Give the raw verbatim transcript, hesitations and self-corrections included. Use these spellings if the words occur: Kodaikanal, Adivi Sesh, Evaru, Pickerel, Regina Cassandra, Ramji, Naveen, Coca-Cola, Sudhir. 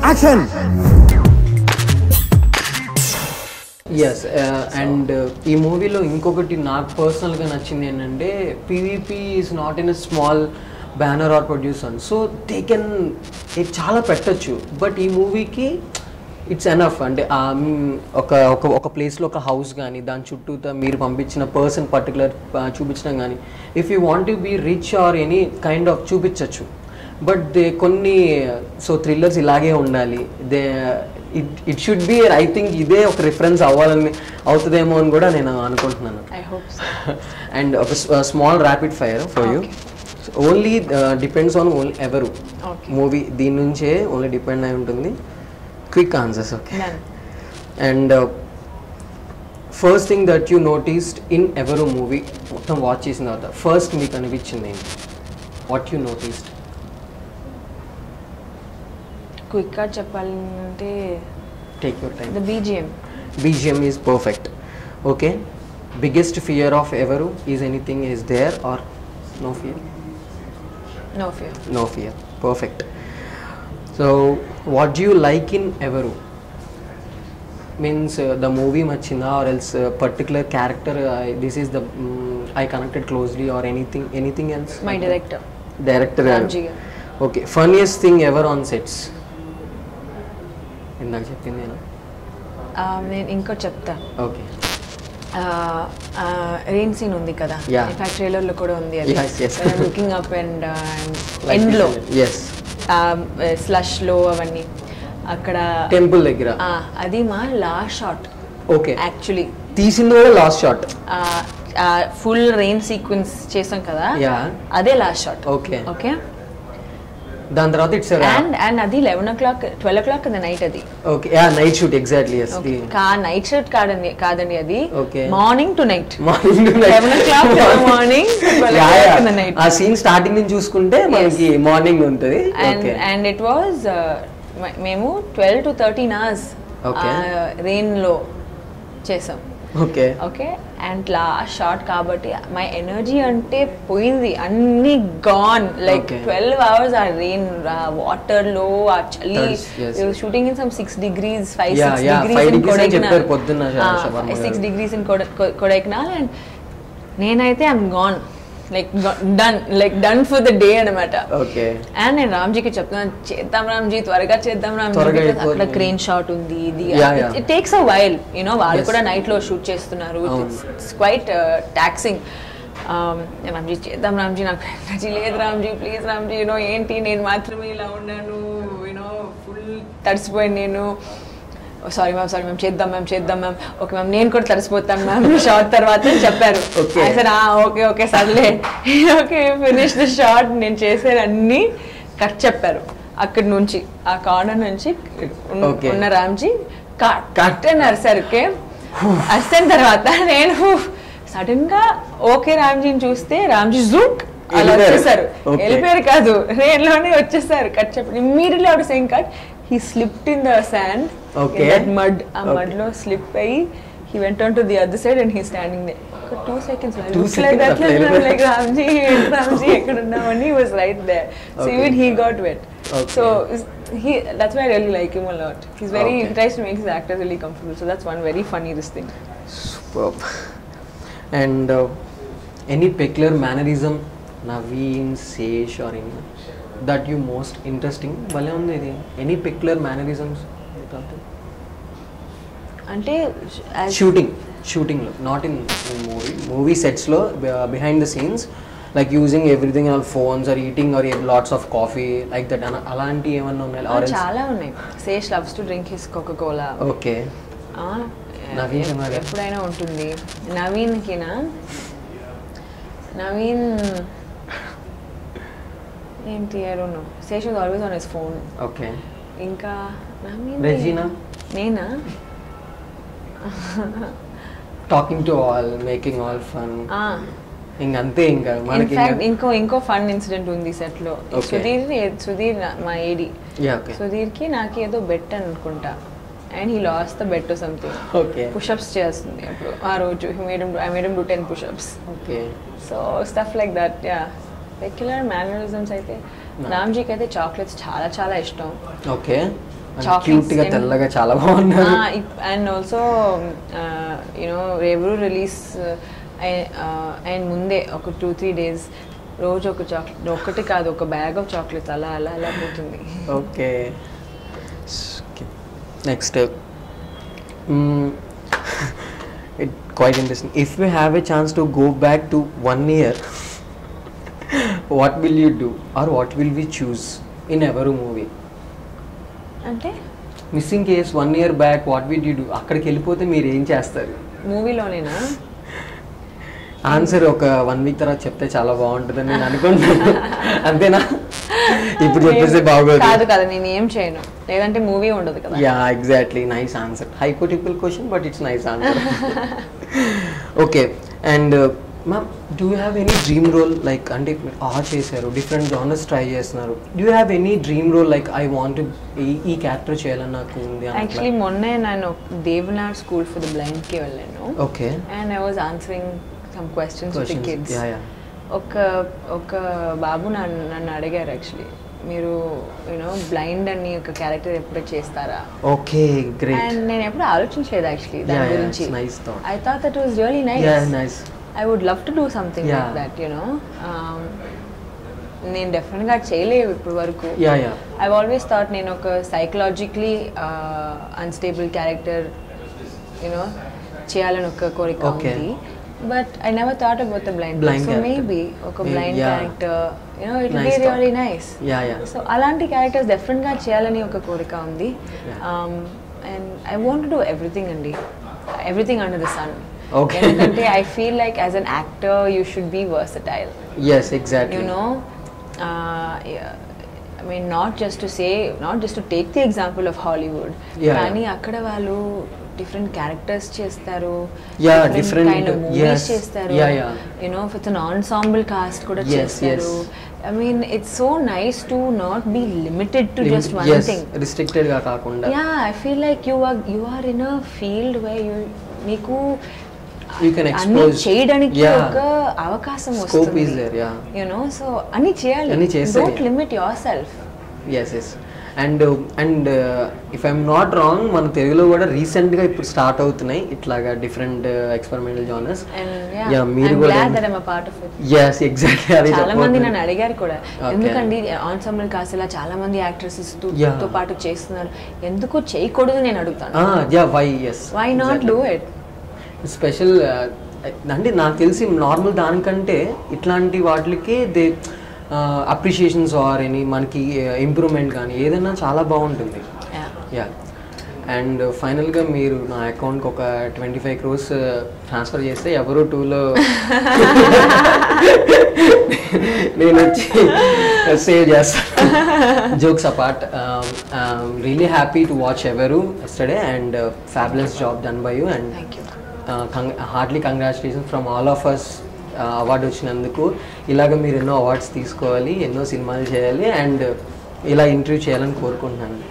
Action! Yes, uh, and uh, in this movie, I personally think that P V P is not in a small banner or production. So, they can it's a lot of but in this movie, it's enough. And um, okay, okay, okay place lo, okay house gaani, dan chuttu ta meer pampichina person particular uh, chupichina gaani. If you want to be rich or any kind of chupichachu. But they konni so thrillers ilage undali. They it it should be I think ide ok reference avvalani avutademo ani kuda nenu anukuntunnanu. I hope so. And a uh, small rapid fire for okay. you. So only uh, depends on only Evaru. Okay. Movie deen nunche only depend ayi untundi. Quick answers, okay. None. And uh, first thing that you noticed in Evaru movie, watch is not the first me kanipichindi. What you noticed? Quick ga cheppalante. Take your time. The B G M. B G M is perfect. Okay. Biggest fear of Evaru is anything is there or no fear? No fear. No fear. Perfect. So, what do you like in Evaru? Means uh, the movie machina or else uh, particular character, uh, this is the, um, I connected closely or anything, anything else? My director. Director. Ramji. Okay, funniest thing ever on sets? Inna cheppindi na? Ah, nenu inko chepta. Okay. Uh, uh, rain scene undi kada. Yeah. In fact, trailer lo kuda undi adi. Yes, yes. When I'm looking up and uh, like end low. Yes. Um, uh, slush low avani. Akkada temple lagira. Ah, uh, adi ma last shot. Okay. Actually. Teesindho last shot. Ah, uh, uh, full rain sequence chesam kada. Yeah. Ade last shot. Okay. Okay. Dan tarvata it's a and and adi eleven o'clock, twelve o'clock in the night adi. Okay. Yeah, night shoot exactly yes. Okay. The... Ka night shoot kadani kadani adi. Okay. Morning to night. Morning to night. eleven o'clock in the morning. twelve o'clock in the night. Ah, scene starting in chuskunte manaki morning untadi. Okay. And it was uh, memu twelve to thirteen hours. Okay. Uh, rain low chesam. Okay. Okay. And last shot kabatti my energy ante poyindi anni gone like okay. twelve hours are rain uh, water low uh, chali yes. You were shooting in some six degrees five yeah, six yeah. degrees five in Kodaikanal uh, six degrees in Kodaikanal and nenaithe I'm gone like done like done for the day anamata. Okay. And I Ramji ki cheptanu cheddam Ramji twaraga cheddam Ramji akkada crane shot undi idi yeah, yeah. it, it takes a while you know vaalu kuda yes. night lo shoot chestunaru oh. it's, it's quite uh, taxing um Ramji cheddam Ramji naaku energy led Ramji please Ramji you know enti nenu maatrame ila undanu you know full tarsipoyi nenu oh, sorry ma'am sorry ma'am cheddam ma'am cheddam ma'am okay ma'am nenu kuda tarasipotanu ma'am shot tarvata chepparu okay I said ah okay okay sadle okay finish the shot nenu chesar anni cut chepparu akkad nunchi aa corner nunchi unna Ramji cut cut anar sarke astan tarvata nenu sudden ga okay Ramji ni chuste Ramji zook ala chesaru elipere kaadu rain lone vachchesaru cut chepparu immediately out saying cut he slipped in the sand. Okay. In that mud, a okay. mud lo slip ayi. He went on to the other side and he's standing there. For two seconds, I looked like that. I'm like Ramji, Ramji, and he was right there. So okay. even he got wet. Okay. So he, that's why I really like him a lot. He's very okay. he tries to make his actors really comfortable. So that's one very funny this thing. Superb. And uh, any peculiar mannerism, Naveen, Sesh, or any that you most interesting? Bale undi idi. Any peculiar mannerisms? Ante shooting, shooting lo, not in, in movie. Movie sets lo, uh, behind the scenes, like using everything on phones or eating or lots of coffee, like that. Alanti emanna unnai or else? Chaala unnai. Sesh loves to drink his Coca-Cola. Okay. Ah. Naveen mari. Eppudaina untundi. Naveen ki na. Naveen. Enti I don't know. Sesh is always on his phone. Okay. Inka. Naveen. Regina. Nena. Talking to all, making all fun. Ah. In fact, inko inko fun incident undi set lo. Okay. Sudhir, Sudhir, my A D. Yeah, okay. Sudhir ki naaki edo bet anukunta. And he lost the bet or something. Okay. Push-ups chestundi. Aa roju he made him do, I made him do ten push-ups. Okay. So stuff like that, yeah. Peculiar mannerisms, I think. Ramji kaithe chocolates chala chala ishtam. Okay. And cute ga tellaga chala baagunnadi. And also uh, you know Evaru release and munde oka two three days roju oka chocolate okati kaadu oka bag of chocolates ala ala ala potundi. Okay. Next uh, mm, it quite interesting. If we have a chance to go back to one year, what will you do or what will we choose in Evaru movie? Ante missing case one year back, what will you do? Akkadiki velipothe meer em chestaru movie lone na? Answer oka one week tarvata chepte chala baaguntadani nenu anukuntunna. Ante na ఇప్పుడు చెప్పేసి బాగోదు కాదు కదా, నేను ఏం చేయను లేదంటే movie ఉండదు కదా. Yeah exactly, nice answer. Hypothetical question but it's nice answer. Okay and ma'am, do you have any dream role like, అంటే ఆ చేశారు డిఫరెంట్ జానర్స్ ట్రై చేస్తున్నారు, do you have any dream role like I want ఈ character చేయాలని నాకు ఉంది? Actually మొన్నే నేను Devnath school for the blind కి వెళ్ళాను. Okay. And I was answering some questions with the kids. Yeah yeah. ఒక ఒక బాబు నన్ను నన్ను అడిగారు యాక్చువల్లీ, మీరు యూనో బ్లైండ్ అని ఒక క్యారెక్టర్ ఎప్పుడు చేస్తారా? Okay great. అండ్ నేను ఎప్పుడు ఆలోచించలేదు యాక్చువల్లీ దాని గురించి. I thought that was really nice. I would love to do something like that you know. నేను డెఫినెట్గా చేయలేవు ఇప్పుడు వరకు. ఐ ఆల్వేస్ థాట్ నేను ఒక సైకలాజికలీ అన్స్టేబుల్ క్యారెక్టర్ యూనో చేయాలని ఒక కోరిక ఉంది. But I never thought about the blind, blind so character. Maybe okay, blind yeah. character, you know, it will nice be really thought. Nice. Yeah, yeah. So alanti characters different ga cheyalani oka korika undi. Um, and I want to do everything andi, everything under the sun. Okay. Because I feel like as an actor you should be versatile. Yes, exactly. You know, uh, yeah. I mean, not just to say, not just to take the example of Hollywood. Yeah. Kani akkada vallu different characters చేస్తారు, different kind of movies చేస్తారు, you know, with an ensemble cast కూడా చేస్తారు. I mean, it's so nice to not be limited to just one thing. Yes, restricted గా కాకుండా. Yeah, I feel like you are you are in a field where you మీకు you can expose చేయడానికి ఒక అవకాశం వస్తుంది. Scope is there, yeah. You know, so అన్ని చేయాలి. Don't limit yourself. Yes, yes. And and if I'm not wrong మన తెలుగులో కూడా రీసెంట్గా ఇప్పుడు స్టార్ట్ అవుతున్నాయి ఇట్లాగా డిఫరెంట్ ఎక్స్పెరిమెంటల్ జానర్స్. మీరు కూడా ఎస్ ఎగ్జాక్ట్లీ అదే చాలా మంది నన్ను అడిగారు కూడా, ఎందుకండి ఆన్సంబుల్ కాస్ట్ ఇలా చాలా మంది యాక్ట్రెసెస్ తో పాటు చేస్తున్నారు, ఎందుకు చేయకూడదు నేను అడుగుతాను. Why yes why not do it special అంటే నాకు తెలిసి నార్మల్ దానికంటే ఇట్లాంటి వాటికి దే అప్రిషియేషన్స్ ఆర్ ఎనీ మనకి ఇంప్రూవ్మెంట్ కానీ ఏదైనా చాలా బాగుంటుంది. యా. అండ్ ఫైనల్గా మీరు నా అకౌంట్కి ఒక ట్వంటీ ఫైవ్ క్రోర్స్ ట్రాన్స్ఫర్ చేస్తే ఎవరో టూలో నేను వచ్చి సేవ్ చేస్తాను. Jokes apart, really happy to watch ఎవరు yesterday and fabulous job done by you and heartly congratulations from all of us. Award వచ్చినందుకు ఇలాగ మీరు ఎన్నో అవార్డ్స్ తీసుకోవాలి, ఎన్నో సినిమాలు చేయాలి అండ్ ఇలా ఇంటర్వ్యూ చేయాలని కోరుకుంటున్నాను.